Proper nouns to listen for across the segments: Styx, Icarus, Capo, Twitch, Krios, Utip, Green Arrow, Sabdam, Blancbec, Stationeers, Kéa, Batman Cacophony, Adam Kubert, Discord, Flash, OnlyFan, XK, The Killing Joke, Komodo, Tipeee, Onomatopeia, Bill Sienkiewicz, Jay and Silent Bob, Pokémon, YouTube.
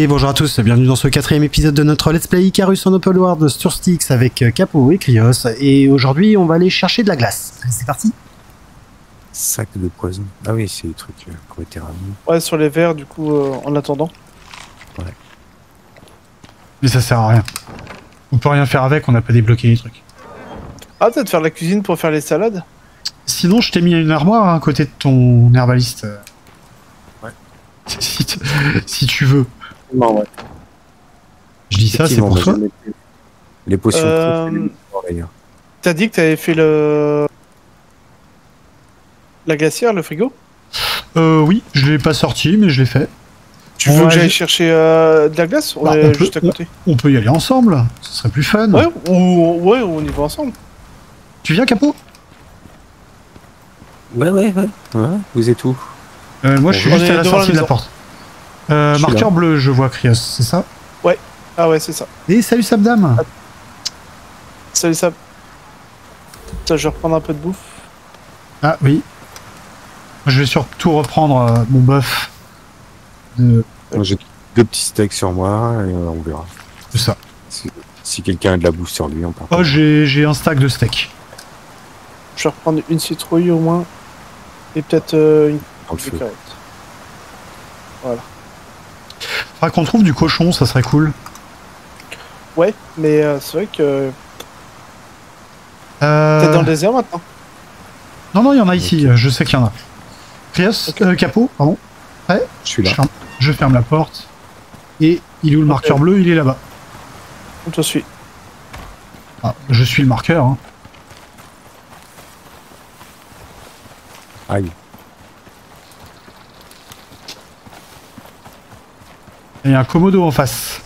Et bonjour à tous, bienvenue dans ce 4ème épisode de notre Let's Play Icarus en Open World sur Styx avec Capo et Krios. Et aujourd'hui, on va aller chercher de la glace. C'est parti. Sac de poison. Ah oui, c'est le truc qu'on était ramené. Ouais, sur les verres, du coup, en attendant. Ouais. Mais ça sert à rien. On peut rien faire avec, on n'a pas débloqué les trucs. Ah, peut-être faire la cuisine pour faire les salades. Sinon, je t'ai mis une armoire à côté de ton herbaliste. Ouais. Si tu veux. Non, ouais. Je dis ça, c'est pour toi. Les potions. T'as dit que t'avais fait la glacière, le frigo. Oui, je l'ai pas sorti, mais je l'ai fait. Tu veux que j'aille chercher de la glace? On est juste à côté. On peut y aller ensemble, ce serait plus fun. Ouais, on y va ensemble. Tu viens, Capo? Ouais. Vous êtes où? Moi, je suis juste à la sortie de la porte. Marqueur bleu, je vois Krios, c'est ça? Ouais, ah ouais, c'est ça. Et salut Sabdam. Salut Sab. Putain, je vais reprendre un peu de bouffe. Ah oui. Je vais surtout reprendre mon buff. J'ai deux petits steaks sur moi et on verra. C'est ça. Si quelqu'un a de la bouffe sur lui, on part. Oh, j'ai un stack de steaks. Je vais reprendre une citrouille au moins. Et peut-être une carotte. Voilà. Faudra qu'on trouve du cochon, ça serait cool. Ouais, mais c'est vrai que... Peut-être dans le désert maintenant. Non, il y en a ici, je sais qu'il y en a. Krios, Capo, pardon. Ouais, je suis là. Je ferme la porte. Et il est où le marqueur bleu? Il est là-bas. Je suis. Ah, je suis le marqueur. Hein. Aïe. Il y a un Komodo en face.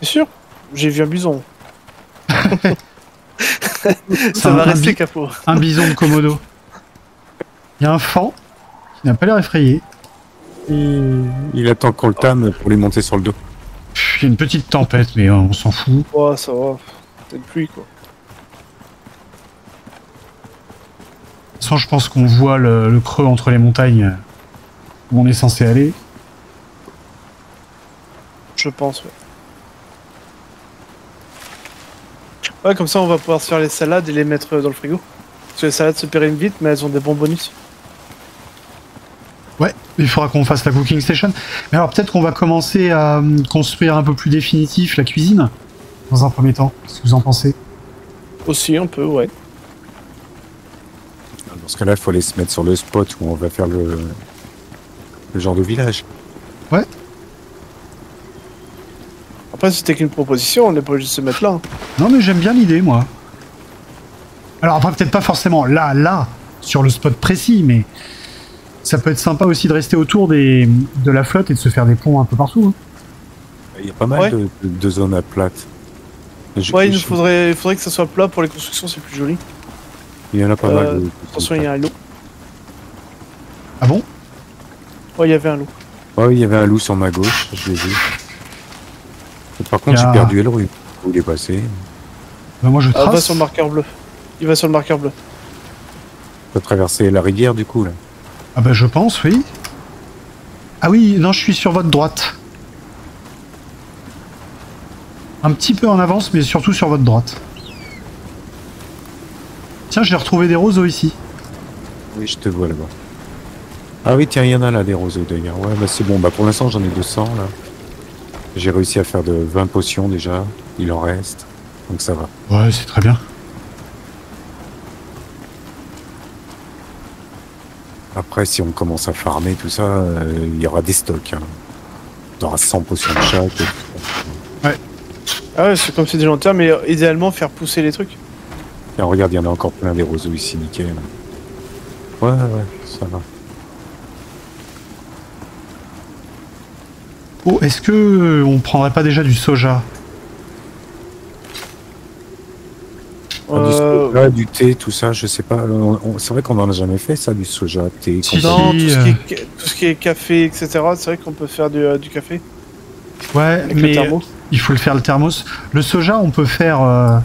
T'es sûr? J'ai vu un bison. Ça va rester Capot. Un bison de Komodo. Il y a un fan qui n'a pas l'air effrayé. Il attend qu'on le tame pour lui monter sur le dos. Il y a une petite tempête, mais on s'en fout. Oh, ça va. C'est une pluie, quoi. De toute façon, je pense qu'on voit le creux entre les montagnes où on est censé aller. Je pense, ouais. Ouais, comme ça, on va pouvoir se faire les salades et les mettre dans le frigo. Parce que les salades se périment vite, mais elles ont des bons bonus. Ouais, il faudra qu'on fasse la cooking station. Mais alors, peut-être qu'on va commencer à construire un peu plus définitif la cuisine, dans un premier temps. Qu'est-ce que vous en pensez? Aussi, on peut, ouais. Parce que là, il faut aller se mettre sur le spot où on va faire le genre de village. Ouais. Après, c'était qu'une proposition, on n'est pas obligé de se mettre là. Non, mais j'aime bien l'idée, moi. Alors, après, peut-être pas forcément là, sur le spot précis, mais ça peut être sympa aussi de rester autour de la flotte et de se faire des ponts un peu partout. Hein. Il y a pas mal de zones à plates. Ouais, il faudrait que ça soit plat pour les constructions, c'est plus joli. Il y en a pas mal. Attention, il y a un loup. Ah bon? Ouais, il y avait un loup. Ouais, il y avait un loup sur ma gauche, je l'ai vu. Par contre, j'ai perdu le rue. Où il est passé? Bah, moi, je trace. Il va sur le marqueur bleu. On peut traverser la rivière, du coup, là. Ah bah, je pense, oui. Ah oui, non, je suis sur votre droite. Un petit peu en avance, mais surtout sur votre droite. Tiens, j'ai retrouvé des roseaux ici. Oui, je te vois là-bas. Ah oui, tiens, il y en a là, des roseaux d'ailleurs. Ouais, bah c'est bon. Bah pour l'instant, j'en ai 200 là. J'ai réussi à faire de 20 potions déjà. Il en reste. Donc ça va. Ouais, c'est très bien. Après, si on commence à farmer tout ça, il y aura des stocks. Hein. On aura 100 potions de chaque. Ouais. Ah ouais, c'est comme c'est des lanternes, mais idéalement faire pousser les trucs. Et regarde, il y en a encore plein des roseaux ici, nickel. Ouais, ça va. Oh, est-ce que on prendrait pas déjà du soja? Du soja, du thé, tout ça, je sais pas. C'est vrai qu'on n'en a jamais fait, ça, du soja, thé. Si, non, tout ce qui est café, etc. C'est vrai qu'on peut faire du café. Ouais, avec mais il faut le faire le thermos. Le soja, on peut faire...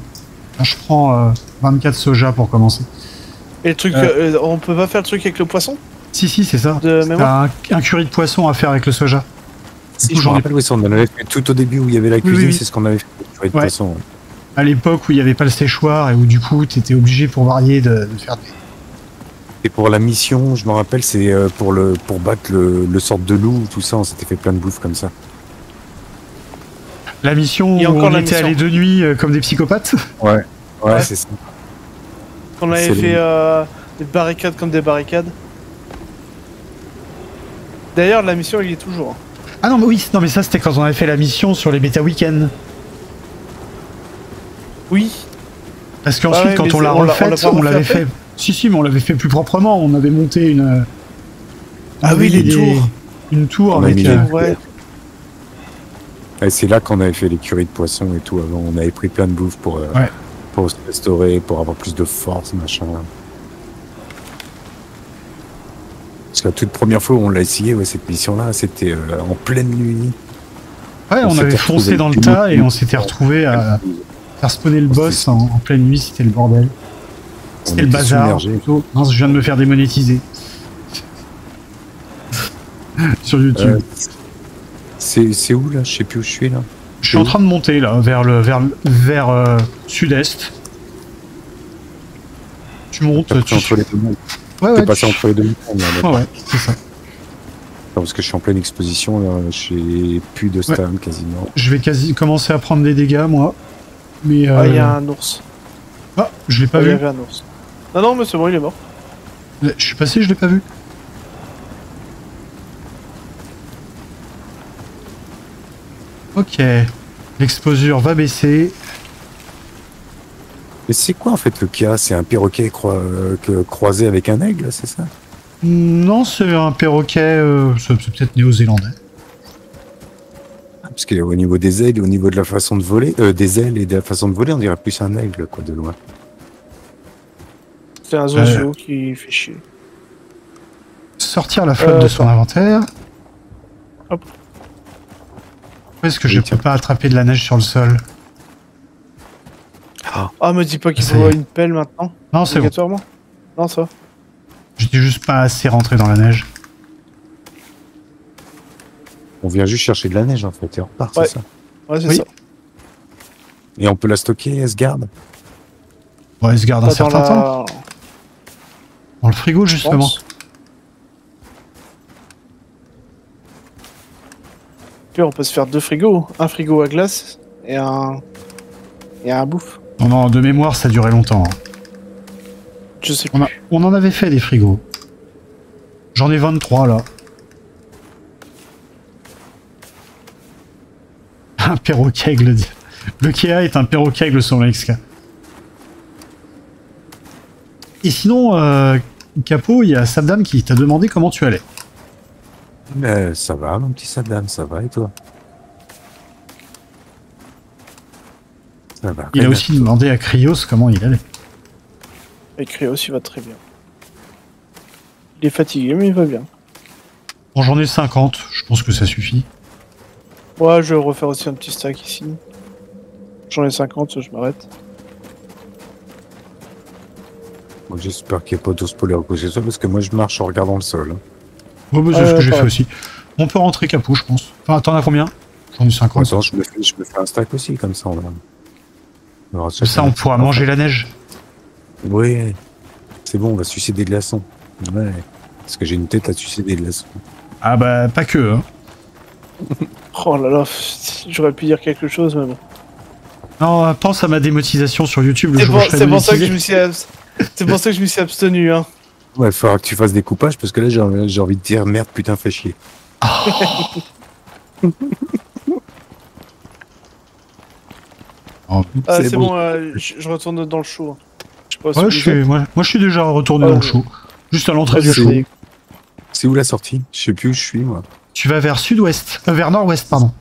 Je prends 24 soja pour commencer. Et le truc, on peut pas faire le truc avec le poisson? Si, si, c'est ça. T'as un curry de poisson à faire avec le soja. Si, je me rappelle, oui, ça, on en avait fait tout au début où il y avait la cuisine, oui, oui, c'est ce qu'on avait fait, le curry de poisson. Ouais. À l'époque où il n'y avait pas le séchoir et où du coup, t'étais obligé pour varier de faire des... Et pour la mission, je me rappelle, c'est pour battre le sorte de loup, tout ça, on s'était fait plein de bouffes comme ça. La mission où on était allés de nuit comme des psychopathes. Ouais, ouais, ouais, c'est ça. On avait fait des barricades comme des barricades. D'ailleurs, la mission, il y est toujours. Ah non, mais oui, non mais ça, c'était quand on avait fait la mission sur les méta-weekends. Oui. Parce qu'ensuite, ouais, quand on l'a refaite, on l'avait fait... Si, si, mais on l'avait fait plus proprement. On avait monté une... Ah oui, les tours. Une tour avec... Ouais. Et c'est là qu'on avait fait les curries de poisson et tout. Avant, on avait pris plein de bouffe pour se restaurer, pour avoir plus de force, machin. Parce que la toute première fois où on l'a essayé, ouais, cette mission-là, c'était en pleine nuit. Ouais, on avait foncé dans le tas et on s'était retrouvé à faire spawner le boss en pleine nuit. C'était le bordel. C'était le bazar. Plutôt. Non, je viens de me faire démonétiser. Sur YouTube. C'est où là? Je sais plus où je suis là. Je suis en train de monter là, vers le sud-est. Tu montes, tu... Entre les deux mondes. Ouais, ouais, passé entre les deux mondes là, là. Ouais, ouais, c'est ça. Non, parce que je suis en pleine exposition là, j'ai plus de stam quasiment. Je vais commencer à prendre des dégâts moi. Mais Ah, il y a un ours. Ah, je l'ai pas vu. Il y avait un ours. Non, non, mais c'est bon, il est mort. Je suis passé, je l'ai pas vu. Ok, l'exposure va baisser. Mais c'est quoi en fait le Kéa? C'est un perroquet croisé avec un aigle, c'est ça? Non, c'est un perroquet, c'est peut-être néo-zélandais. Ah, parce qu'au niveau des ailes, au niveau de la façon de voler, des ailes et de la façon de voler, on dirait plus un aigle quoi, de loin. C'est un oiseau qui fait chier. Sortir la flotte de son inventaire. Hop. Est-ce que je peux pas attraper de la neige sur le sol? Ah, me dis pas qu'il faut une pelle maintenant. Non, c'est bon. Non, ça. J'étais juste pas assez rentré dans la neige. On vient juste chercher de la neige en fait et on repart, c'est ça? Ouais, c'est ça. Et on peut la stocker, elle se garde? Ouais, elle se garde un certain temps. Dans le frigo justement. On peut se faire deux frigos, un frigo à glace et un bouffe. Non, non, de mémoire, ça durait longtemps. Je sais plus. On en avait fait des frigos. J'en ai 23 là. Un perroquet aigle. Le Kéa est un perroquet aigle sur l'XK. Et sinon, Capo, il y a Sabdam qui t'a demandé comment tu allais. Mais ça va, mon petit Sabdam, ça va, et toi? Ça va. Il a aussi demandé à Krios comment il allait. Et Krios, il va très bien. Il est fatigué, mais il va bien. Bon, j'en ai 50, je pense que ça suffit. Moi, je vais refaire aussi un petit stack ici. J'en ai 50, je m'arrête. Bon, j'espère qu'il n'y a pas d'auto-spoiler au côté de ça, parce que moi, je marche en regardant le sol. Ouais, bah, c'est ce que j'ai fait aussi. On peut rentrer Capo, je pense. Enfin, t'en as combien? J'en ai 50. Attends, je me fais un stack aussi, comme ça on va... on pourra manger la neige. Oui. C'est bon, on va sucer des glaçons. Ouais. Parce que j'ai une tête à sucer des glaçons. Ah bah, pas que, hein. Oh là là, j'aurais pu dire quelque chose, mais bon. Non, pense à ma démotisation sur YouTube. C'est pour ça que je me suis abstenu, hein. Ouais, il faudra que tu fasses des coupages parce que là j'ai envie de dire merde, putain, fais chier. Oh. C'est bon, je retourne dans le show. Ouais, moi je suis déjà retourné dans le show. Juste à l'entrée du show. C'est où la sortie? Je sais plus où je suis moi. Tu vas vers sud-ouest, vers nord-ouest, pardon.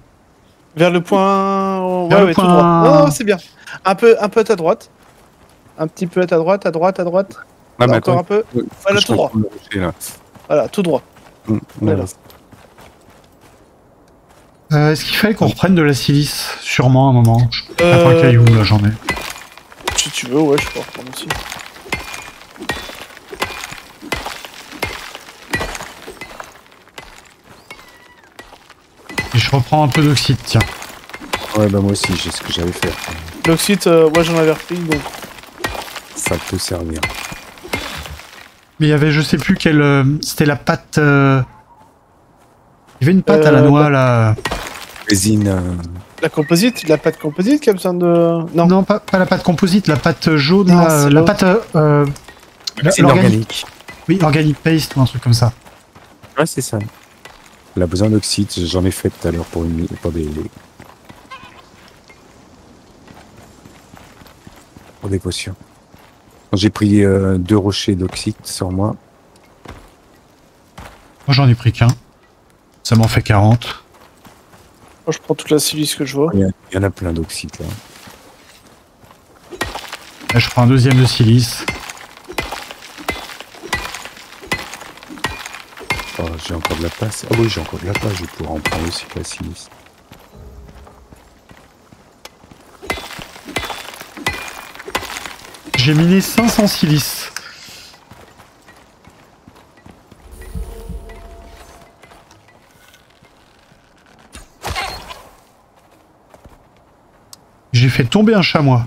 Vers le point. Vers le point... Oh, c'est bien. Un peu à ta droite. Un petit peu à ta droite, à droite, à droite. Ah, là, encore un peu. Voilà, tout droit. Voilà, tout droit. Voilà. Est-ce qu'il fallait qu'on reprenne de la silice? Sûrement, à un moment. Je peux pas prendre un caillou, là, j'en ai. Si tu veux, ouais, je peux reprendre aussi. je reprends un peu d'oxyde, tiens. Ouais, bah moi aussi, j'ai ce que j'avais fait. L'oxyde, ouais, j'en avais repris, donc... Ça peut servir. Mais il y avait, je sais plus quelle... c'était la pâte... Il y avait une pâte à la noix, là... Résine... La composite, la pâte composite qui a besoin de... Non, non pas la pâte composite, la pâte jaune, non, la pâte... C'est organique. Oui, organic paste ou un truc comme ça. Ouais, c'est ça. Elle a besoin d'oxyde, j'en ai fait tout à l'heure pour une... Pour des potions. J'ai pris 2 rochers d'oxyde sur moi. Moi j'en ai pris qu'un. Ça m'en fait 40. Moi je prends toute la silice que je vois. Il y en a plein d'oxyde là. Là je prends un deuxième de silice. Oh, j'ai encore de la place. Ah oui, j'ai encore de la place, je pourrais en prendre aussi la silice. J'ai miné 500 silice. J'ai fait tomber un chamois.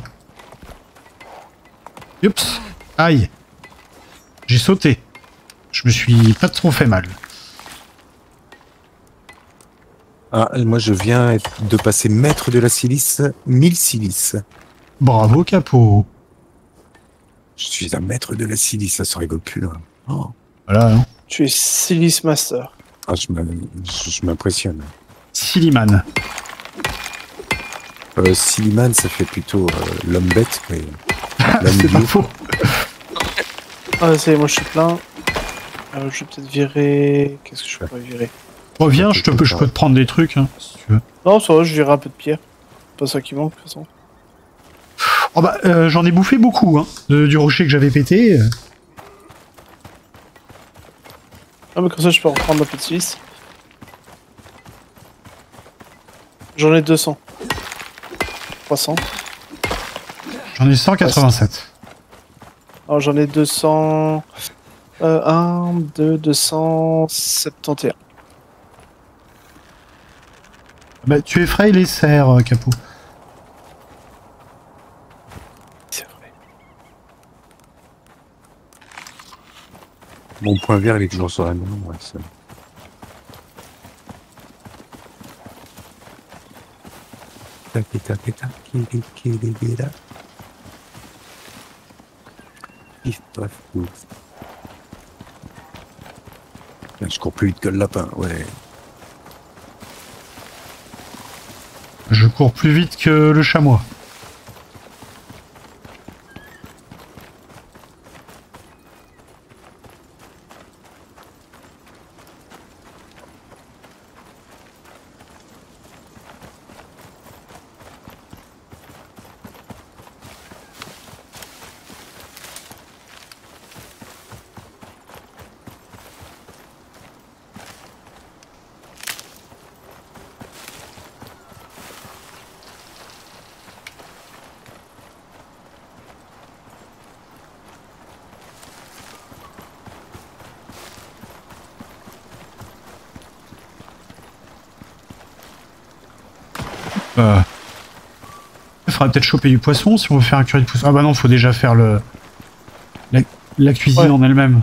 Oups. Aïe. J'ai sauté. Je me suis pas trop fait mal. Ah, moi je viens de passer maître de la silice, 1000 silice. Bravo Capo. Je suis un maître de la silice, ça se rigole plus là. Oh. Voilà, non. Tu es silice master. Ah, je m'impressionne. Siliman. Siliman, ça fait plutôt l'homme bête, mais... C'est pas faux. Ah, ça y est, moi je suis plein. Je vais peut-être virer... Qu'est-ce que je pourrais virer? Reviens, je peux te prendre des trucs, hein, si tu veux. Non, ça va, je virerai un peu de pierre. C'est pas ça qui manque, de toute façon. Oh bah, j'en ai bouffé beaucoup, hein, du rocher que j'avais pété. Ah mais comme ça je peux reprendre un peu de silice. J'en ai 200. 300. J'en ai 187. Alors j'en ai 200... 1, 2, 271. Bah tu effraies les cerfs, Capo. Mon point vert, il est toujours sur la maison, ouais, ça. Je cours plus vite que le lapin, ouais. Je cours plus vite que le chamois. Il faudra peut-être choper du poisson si on veut faire un curry de poisson. Ah bah non, faut déjà faire le... la cuisine, ouais, en elle-même.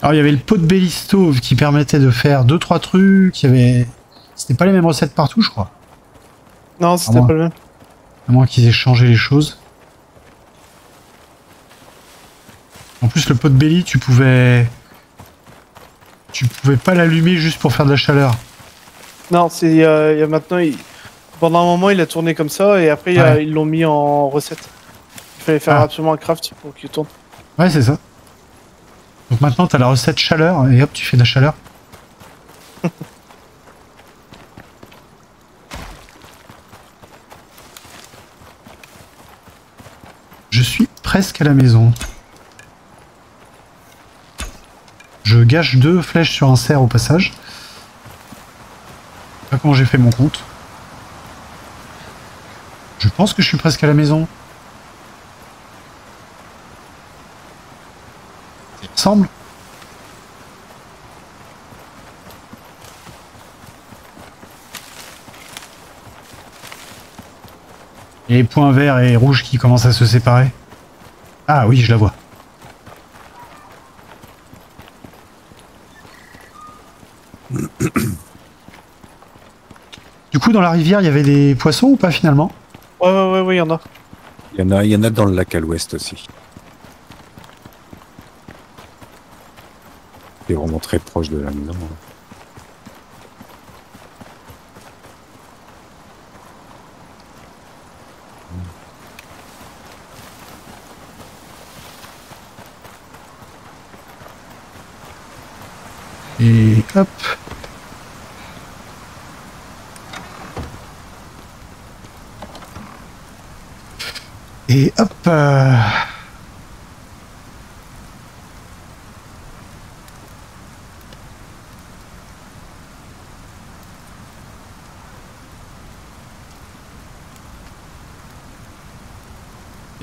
Alors il y avait le pot de belly stove qui permettait de faire 2-3 trucs. Il y avait... C'était pas les mêmes recettes partout, je crois. Non, c'était pas le même. À moins qu'ils aient changé les choses. En plus, le pot de belly, tu pouvais pas l'allumer juste pour faire de la chaleur. Non, c'est maintenant, pendant un moment, il a tourné comme ça et après, ouais, ils l'ont mis en recette. Il fallait faire absolument un craft pour qu'il tourne. Ouais, c'est ça. Donc maintenant, t'as la recette chaleur et hop, tu fais de la chaleur. Je suis presque à la maison. Je gâche 2 flèches sur un cerf au passage. Je sais pas comment j'ai fait mon compte. Je pense que je suis presque à la maison. semble. Et les points verts et rouges qui commencent à se séparer. Ah oui, je la vois. Du coup, dans la rivière, il y avait des poissons ou pas finalement? Ouais, il y en a. Il y en a dans le lac à l'ouest aussi. C'est vraiment très proche de la maison. Et hop. Et hop.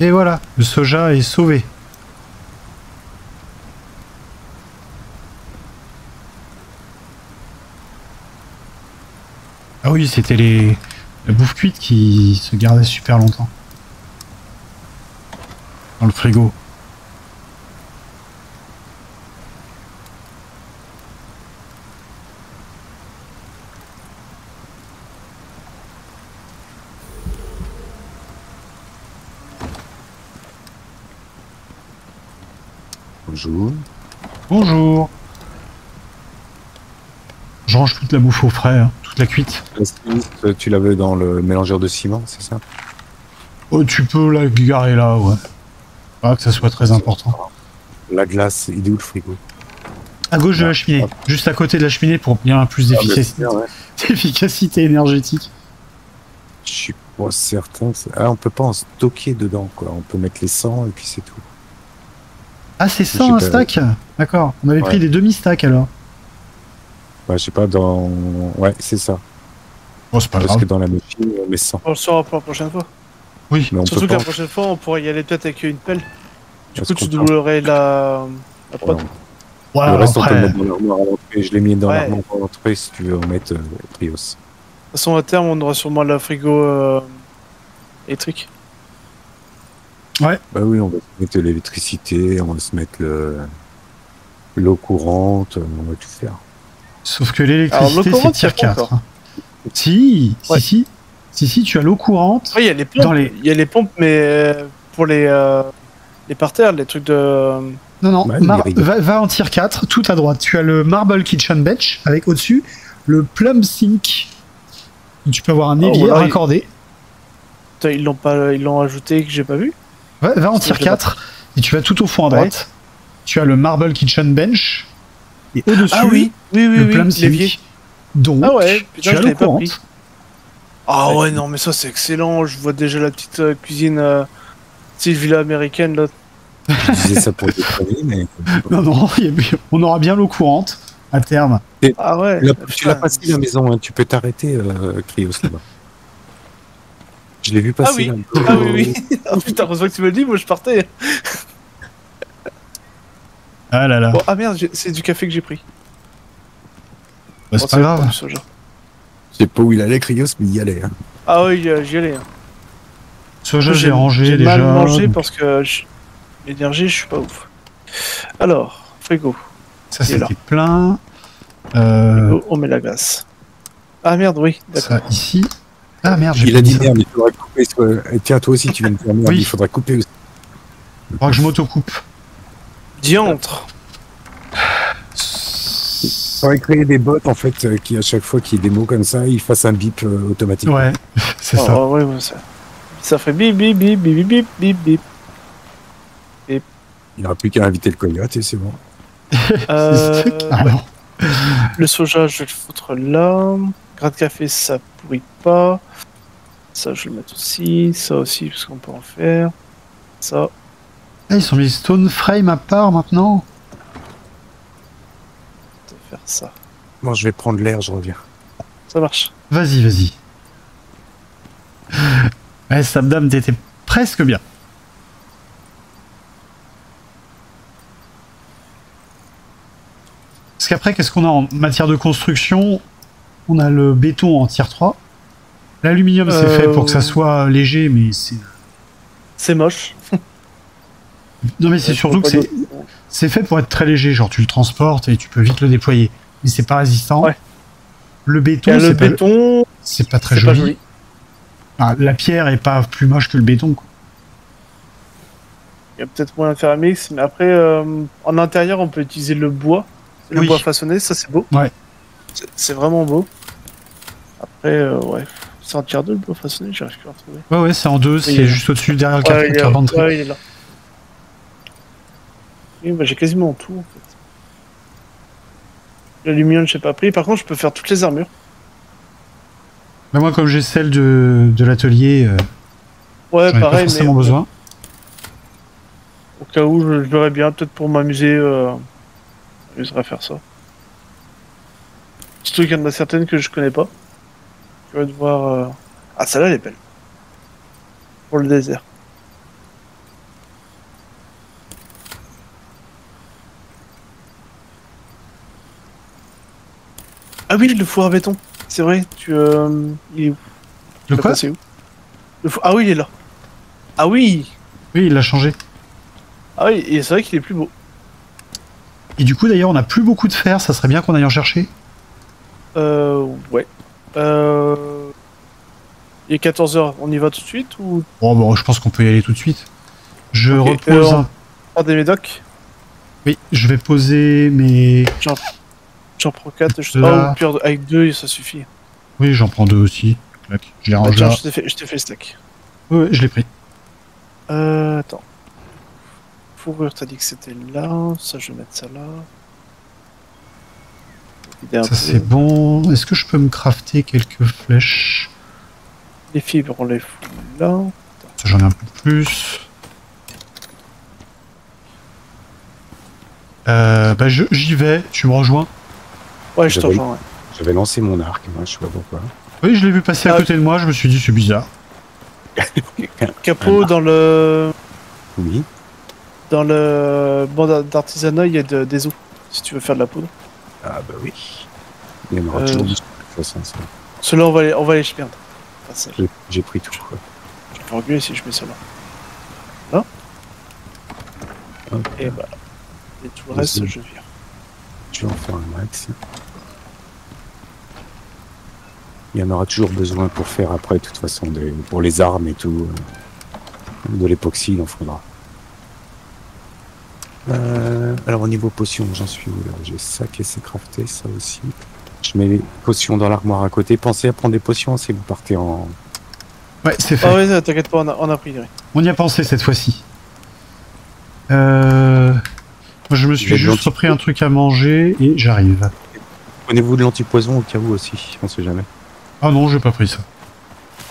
Et voilà, le soja est sauvé. Ah oui, c'était la bouffe cuite qui se gardait super longtemps. Dans le frigo. Bonjour. Bonjour. Je range toute la bouffe au frais, hein, toute la cuite. Tu la veux dans le mélangeur de ciment, c'est ça? Oh, tu peux la garer là, ouais. Pas que ça soit très important. La glace, il est où le frigo? À gauche de la cheminée, juste à côté de la cheminée pour bien plus d'efficacité énergétique. Je suis pas certain. Ah, on peut pas en stocker dedans, quoi. On peut mettre les 100 et puis c'est tout. Ah, c'est 100 un stack? D'accord. On avait pris des demi-stacks alors. Bah, je sais pas, dans... Ouais, c'est ça. Oh, c'est pas grave. Parce que dans la machine, on met 100. On le saura pour la prochaine fois. Oui, mais on surtout que la prochaine fois, on pourrait y aller peut-être avec une pelle. Du coup, tu doublerais la prod. Ouais, le reste, après... on peut mettre dans l'armoire à l'entrée. Je l'ai mis dans l'armoire à l'entrée si tu veux en mettre Krios. De toute façon, à terme, on aura sûrement le frigo électrique. Ouais. Bah oui, on va se mettre l'électricité, on va se mettre l'eau courante, on va tout faire. Sauf que l'électricité, c'est tier 4. Si, tu as l'eau courante. Ouais, il y a les pompes, mais pour les parterres, les trucs de... Non, va en tier 4, tout à droite. Tu as le Marble Kitchen Bench, avec au-dessus, le Plum Sink. Tu peux avoir un évier raccordé. Ils l'ont ajouté que j'ai pas vu. Ouais, va en tier 4, et tu vas tout au fond à droite. Tu as le Marble Kitchen Bench, et au-dessus, le Plum Sink. Donc, tu as l'eau courante. Ah ouais, non mais ça c'est excellent, je vois déjà la petite cuisine style villa américaine là. Je disais ça pour déconner mais... Non, on aura bien l'eau courante à terme. Et ah ouais. Tu l'as passé la maison, hein, tu peux t'arrêter Krios là-bas. Je l'ai vu passer. Ah oui, là, oui. Ah putain, heureusement que tu me le dis, moi je partais. Ah là là. Bon, ah merde, c'est du café que j'ai pris. Bah, c'est pas grave. Je sais pas où il allait, Krios, mais il y allait. Hein. Ah oui, j'y allais. Hein. Soja, j'ai rangé déjà. J'ai mal mangé parce que l'énergie, je suis pas ouf. Alors, frigo. Ça, c'était plein. Frigo, on met la glace. Ah merde, oui. Ça, ici. Ah merde, j'ai... Il a dit merde, il faudrait couper. Tiens, toi aussi, tu viens de faire merde. Oui. Il faudrait couper aussi. Il faudra que je m'auto-coupe. Diantre. On va créer des bots en fait qui à chaque fois qu'il y a des mots comme ça, ils fassent un bip automatique. Ouais, c'est ça. Ouais, ça fait bip bip bip bip bip bip bip. Bip. Il n'y aura plus qu'à inviter le coyote et c'est bon. Le soja, je vais le foutre là. Grain de café, ça pourrit pas. Ça, je vais le mettre aussi. Ça aussi, parce qu'on peut en faire. Ça. Ah, ils sont mis stone frame à part maintenant. Ça. Bon, je vais prendre l'air, je reviens. Ça marche. Vas-y. Ouais, Sabdam, t'étais presque bien. qu'après, qu'est-ce qu'on a en matière de construction? On a le béton en tier 3. L'aluminium, c'est fait pour que ça soit léger, mais c'est... C'est moche. Non, mais c'est surtout que c'est fait pour être très léger. Genre, tu le transportes et tu peux vite le déployer. Mais c'est pas résistant. Ouais. Le béton, c'est pas... Béton... C'est pas très joli. Pas joli. Ah, la pierre est pas plus moche que le béton, quoi. Il y a peut-être moyen de faire un mix, mais après, en intérieur, on peut utiliser le bois. Le bois façonné, ça c'est beau. Ouais. C'est vraiment beau. Après, ouais, c'est en tier 2 le bois façonné, j'arrive plus à retrouver. Ouais, ouais, c'est en 2, c'est juste au-dessus, derrière le carton de carpenterie. Ouais, il est là. Oui, bah, j'ai quasiment tout, en fait. L'aluminium, je n'ai pas pris. Par contre, je peux faire toutes les armures. Bah, moi, comme j'ai celle de l'atelier, ouais, pareil, pas forcément mais... besoin. Au cas où, je verrais bien, peut-être pour m'amuser, j'amuserais à faire ça. Surtout qu'il y en a certaines que je connais pas. Je vais devoir... Ah, celle-là, elle est belle. Pour le désert. Ah oui, le four à béton. C'est vrai, tu... Il est où? Le quoi? C'est où le four... Ah oui, il est là. Ah oui. Oui, il l'a changé. Ah oui, et c'est vrai qu'il est plus beau. Et du coup, d'ailleurs, on n'a plus beaucoup de fer, ça serait bien qu'on aille en chercher. Ouais. Il est 14h, on y va tout de suite ou... Bon, bon, je pense qu'on peut y aller tout de suite. Je repose un... Prends des médocs. Oui, je vais poser mes... J'en prends 4, je sais pas, ou avec 2, ça suffit. Oui, j'en prends 2 aussi. Je les range là. Je t'ai fait le stack. Oui, je l'ai pris. Attends. Fourrure, t'as dit que c'était là, ça je vais mettre ça là. Ça c'est bon. Est-ce que je peux me crafter quelques flèches? Les fibres on les fout là. Ça j'en ai un peu plus. Bah j'y vais, tu me rejoins? Ouais, je te rejoins. Ouais. J'avais lancé mon arc, moi je sais pas pourquoi. Oui, je l'ai vu passer à côté de moi, je me suis dit c'est bizarre. Capo dans le... Oui. Dans le bon d'artisanat, il y a des os, si tu veux faire de la poudre. Ah bah oui. Il y en aura toujours de toute façon. Ceux-là, on va les perdre. Enfin, j'ai pris tout. Je vais reculer si je mets cela. Là. Okay. Et voilà. Et tout le reste, je vire. Je vais en faire un max. Il y en aura toujours besoin pour faire après, de toute façon, pour les armes et tout. De l'époxy, il en faudra. Alors au niveau potion, j'en suis où là? J'ai ça qui s'est crafté, ça aussi. Je mets les potions dans l'armoire à côté. Pensez à prendre des potions si vous partez en... Ouais, c'est fait. Ah ouais, t'inquiète pas, on a pris. Ouais. On y a pensé cette fois-ci. Moi, je me suis juste repris un truc à manger et j'arrive. Prenez-vous de l'antipoison au cas où aussi, on sait jamais. Ah non, j'ai pas pris ça.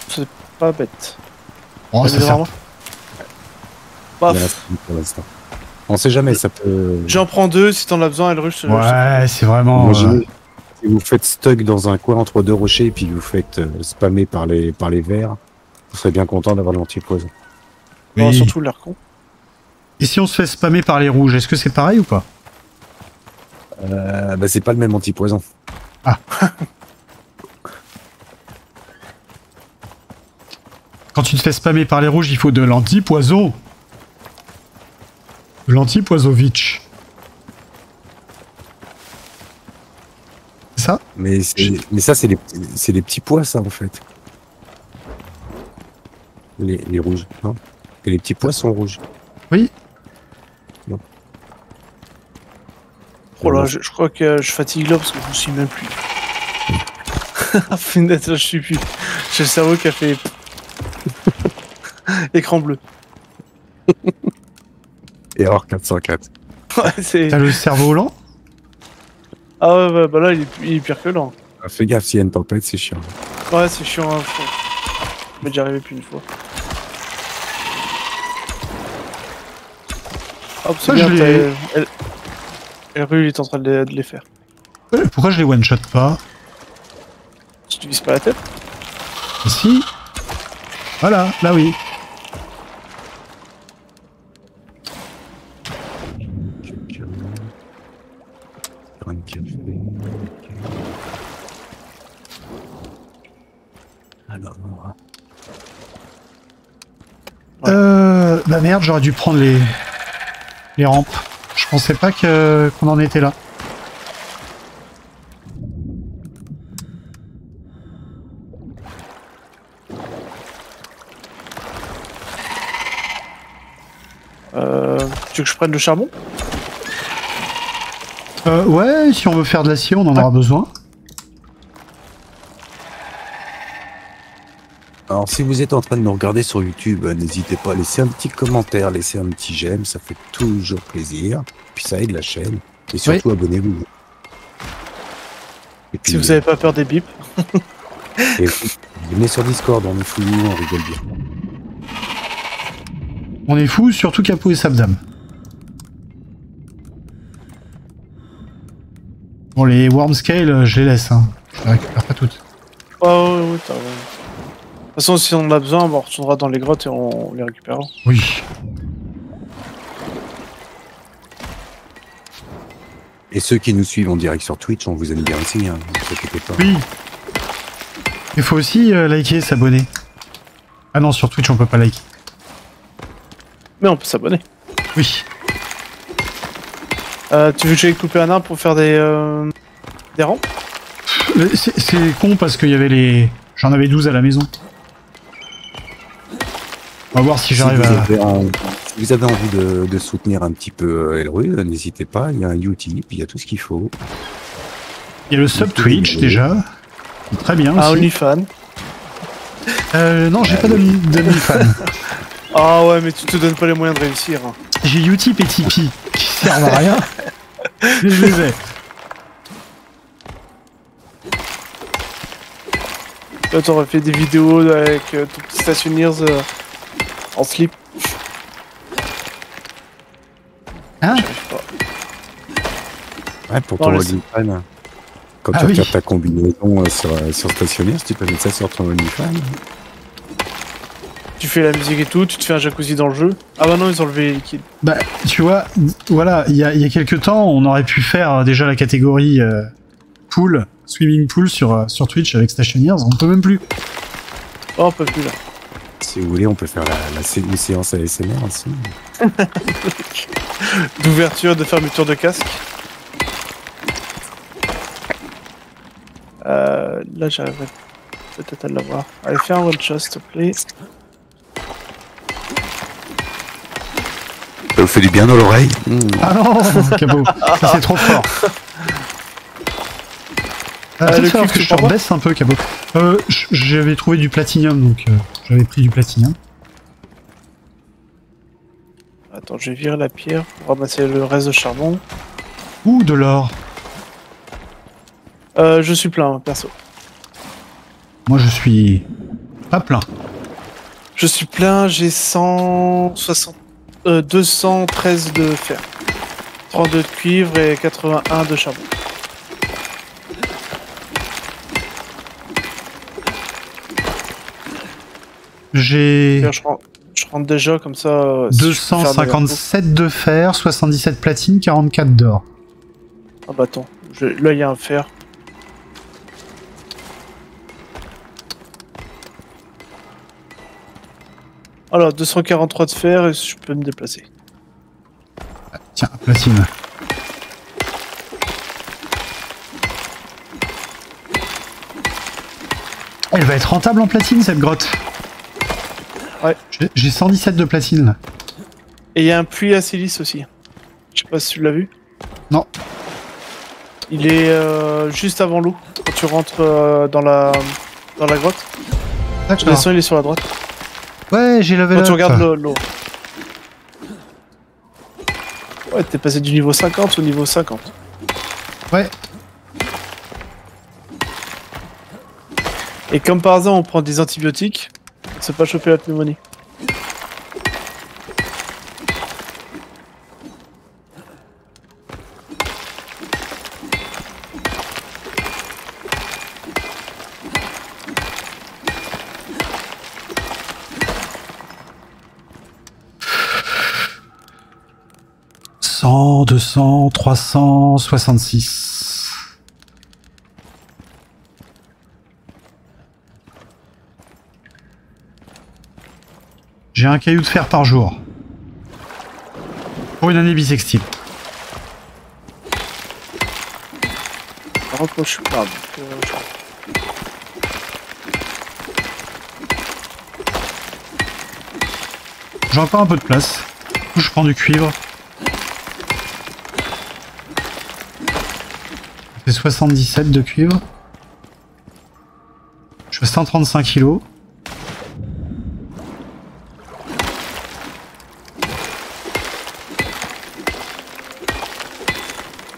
C'est pas bête. Oh, ça sert. Paf. On sait jamais, ça peut... J'en prends 2, si t'en as besoin, elle rush. Ouais, c'est vraiment... Imaginez, si vous faites stuck dans un coin entre deux rochers, et puis vous faites spammer par les vers, vous serez bien content d'avoir l'antipoison. Oui. Oh, surtout l'arcon. Et si on se fait spammer par les rouges, est-ce que c'est pareil ou pas? Bah, c'est pas le même antipoison. Ah. Quand tu te fais spammer par les rouges, il faut de l'antipoison. L'antipoisovitch. C'est ça? Mais ça, c'est des petits pois, ça, en fait. Les rouges, non? Et les petits pois sont rouges. Oui. Non. Oh là, je crois que je fatigue là, parce que je ne suis même plus. Fenêtre, je ne suis plus. J'ai le cerveau qui a fait... Écran bleu. Or 404. Ouais, t'as le cerveau lent? Ah ouais, bah là il est pire que lent. Ah, fais gaffe, s'il y a une tempête, c'est chiant. Ouais, c'est chiant, hein, mais j'y arrivais plus une fois. Hop, c'est bien, la rue est en train de les faire. Pourquoi je les one-shot pas? Tu te vises pas la tête? Si. Voilà, là oui. Ouais. Bah merde, j'aurais dû prendre les rampes. Je pensais pas qu'on en était là. Tu veux que je prenne le charbon? Ouais, si on veut faire de l'acier, on en aura besoin. Alors si vous êtes en train de nous regarder sur YouTube, n'hésitez pas à laisser un petit commentaire, laisser un petit j'aime, ça fait toujours plaisir. Puis ça aide la chaîne. Et surtout abonnez-vous. Si vous n'avez pas peur des bips. Et venez sur Discord, on est fous, on rigole bien. On est fous, surtout Capo et Sabdam. Bon, les worm scale, je les laisse, hein. Je les récupère pas toutes. Oh, oui, t'as raison. De toute façon, si on en a besoin, on retournera dans les grottes et on les récupère. Oui. Et ceux qui nous suivent en direct sur Twitch, on vous aime bien aussi, hein. Ne vous inquiétez pas. Oui. Il faut aussi liker, s'abonner. Ah non, sur Twitch, on peut pas liker. Mais on peut s'abonner. Oui. Tu veux que j'aille couper un arbre pour faire des rampes? C'est con parce qu'il y avait les... J'en avais 12 à la maison. On va voir si j'arrive à... Si vous avez envie de soutenir un petit peu LRU, n'hésitez pas, il y a un Utip, il y a tout ce qu'il faut. Il y a le sub Twitch déjà. Très bien aussi. Ah, OnlyFan. Non, j'ai pas d'OnlyFan. Ah ouais, mais tu te donnes pas les moyens de réussir. J'ai Utip et Tipeee qui servent à rien. Mais je les ai. Toi, t'aurais fait des vidéos avec ton petit Stationeers en slip. Hein? Ouais, pour ton OnlyFan. Quand tu regardes ta combinaison sur Stationeers, tu peux mettre ça sur ton OnlyFan. Tu fais la musique et tout, tu te fais un jacuzzi dans le jeu. Ah bah non, ils ont enlevé les liquides. Bah, tu vois, voilà, il y a quelques temps, on aurait pu faire déjà la catégorie pool, swimming pool sur Twitch avec Stationeers. On peut même plus. Oh, on peut plus là. Si vous voulez, on peut faire une séance ASMR aussi. D'ouverture, de fermeture de casque. Là, j'arriverai peut-être à l'avoir. Allez, fais un one shot, s'il te plaît. Ça vous fait du bien dans l'oreille. Mmh. Ah non, Capo, c'est trop fort. Allez, que je te baisse un peu, Capo. J'avais trouvé du platinium, donc j'avais pris du platinium. Attends, je vais virer la pierre pour ramasser le reste de charbon. Ou de l'or. Je suis plein, perso. Moi, je suis pas plein. Je suis plein, j'ai 160. 213 de fer, 32 de cuivre et 81 de charbon. J'ai... Je rentre déjà comme ça... 257 de fer, 77 platine, 44 d'or. Ah bah attends, là il y a un fer. Alors, 243 de fer, et je peux me déplacer. Ah, tiens, platine. Elle va être rentable en platine, cette grotte. Ouais. J'ai 117 de platine, là. Et il y a un puits à silice aussi. Je sais pas si tu l'as vu. Non. Il est juste avant l'eau, quand tu rentres dans la grotte. D'accord. De toute façon, il est sur la droite. Ouais, j'ai levé là. Quand tu regardes l'eau. Ouais, t'es passé du niveau 50 au niveau 50. Ouais. Et comme par hasard, on prend des antibiotiques pour ne pas choper la pneumonie. « 200, 366. » J'ai un caillou de fer par jour. Pour une année bisextile. J'ai encore un peu de place. Du coup, je prends du cuivre. C'est 77 de cuivre. Je fais 135 kilos.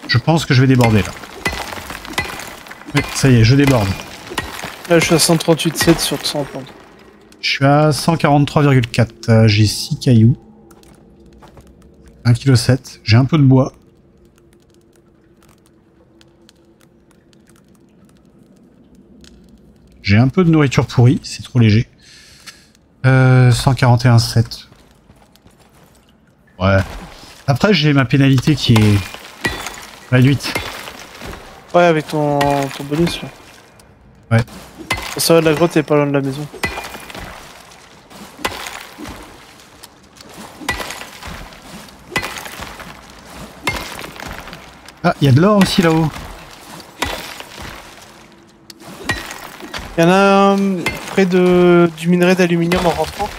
Je pense que je vais déborder là. Oui, ça y est, je déborde. Là, je suis à 138,7 sur 100. Je suis à 143,4. J'ai 6 cailloux. 1,7 kg. J'ai un peu de bois. J'ai un peu de nourriture pourrie, c'est trop léger. 141,7. Ouais. Après, j'ai ma pénalité qui est réduite. Ouais, avec ton bonus. Ouais. Ça va de la grotte et pas loin de la maison. Ah, il y a de l'or aussi là-haut. Il y en a un près du minerai d'aluminium en rentrant.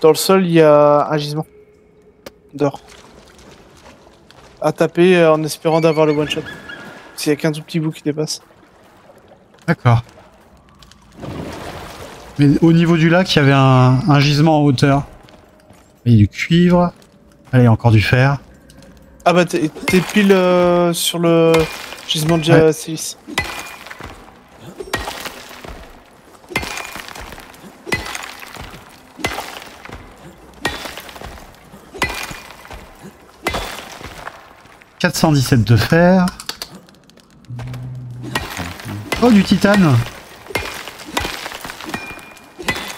Dans le sol, il y a un gisement d'or. À taper en espérant d'avoir le one-shot. S'il n'y a qu'un tout petit bout qui dépasse. D'accord. Mais au niveau du lac, il y avait un gisement en hauteur. Il y a du cuivre. Allez, encore du fer. Ah bah t'es pile sur le gisement de silice. Ouais. 417 de fer. Oh, du titane.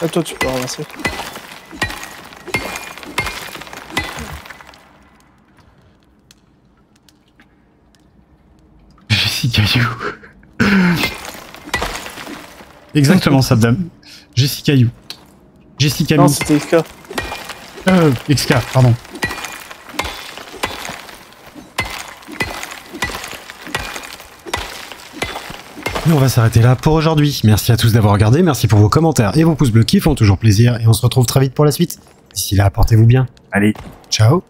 Ah, toi tu peux avancer. Exactement, Sabdam. Jessica You. Jessica You. Non, c'était XK. XK, pardon. Et on va s'arrêter là pour aujourd'hui. Merci à tous d'avoir regardé, merci pour vos commentaires et vos pouces bleus qui font toujours plaisir et on se retrouve très vite pour la suite. D'ici là, portez-vous bien. Allez, ciao.